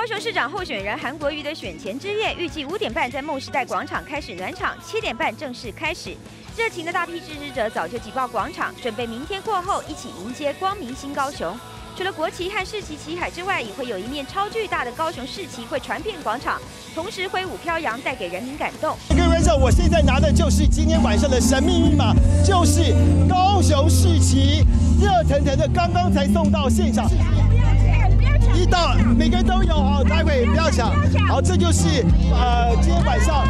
高雄市长候选人韩国瑜的选前之夜，预计5点半在梦时代广场开始暖场，7点半正式开始。热情的大批支持者早就挤爆广场，准备明天过后一起迎接光明新高雄。除了国旗和市旗旗海之外，也会有一面超巨大的高雄市旗会传遍广场，同时挥舞飘扬，带给人民感动。各位观众，我现在拿的就是今天晚上的神秘密码，就是高雄市旗，热腾腾的，刚刚才送到现场。 一到每个人都有哦，待会不要抢。好，这就是今天晚上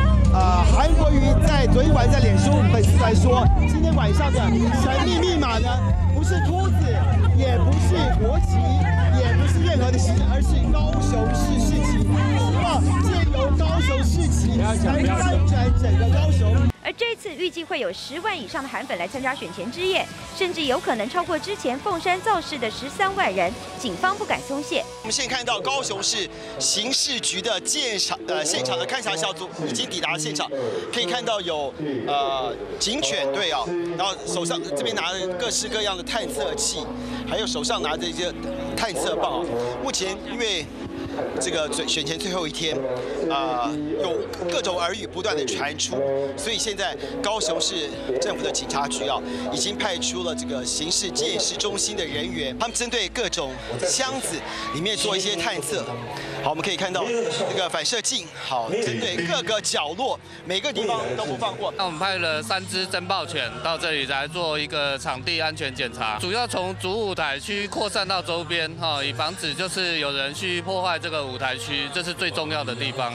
韩国瑜在昨天晚上在脸书粉丝团说，今天晚上的神秘密码呢，不是兔子，也不是国旗，也不是任何的旗，而是高雄市市旗。希望借由高雄市旗来翻转整个高雄。 而这次预计会有10万以上的韩粉来参加选前之夜，甚至有可能超过之前凤山造势的13万人。警方不敢松懈。我们现在看到高雄市刑事局的现场的勘查小组已经抵达现场，可以看到有警犬队啊，然后手上这边拿着各式各样的探测器，还有手上拿着一些探测棒。目前因为 这个选前最后一天，有各种耳语不断的传出，所以现在高雄市政府的警察局啊，已经派出了这个刑事鉴识中心的人员，他们针对各种箱子里面做一些探测。好，我们可以看到这个反射镜，好，针对各个角落，每个地方都不放过。那我们派了3只侦爆犬到这里来做一个场地安全检查，主要从主舞台区扩散到周边，哈，以防止就是有人去破坏 这个舞台区，这是最重要的地方。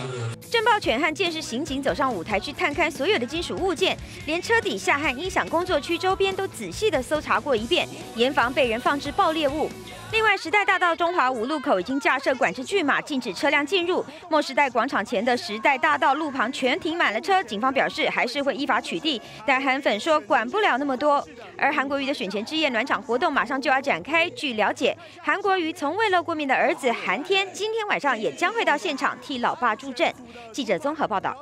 侦爆犬和监视刑警走上舞台去探勘所有的金属物件，连车底下和音响工作区周边都仔细的搜查过一遍，严防被人放置爆裂物。另外，时代大道中华五路口已经架设管制拒马，禁止车辆进入。梦时代广场前的时代大道路旁全停满了车，警方表示还是会依法取缔，但韩粉说管不了那么多。而韩国瑜的选前之夜暖场活动马上就要展开，据了解，韩国瑜从未露过面的儿子韩天今天晚上也将会到现场替老爸助阵。记者综合报道。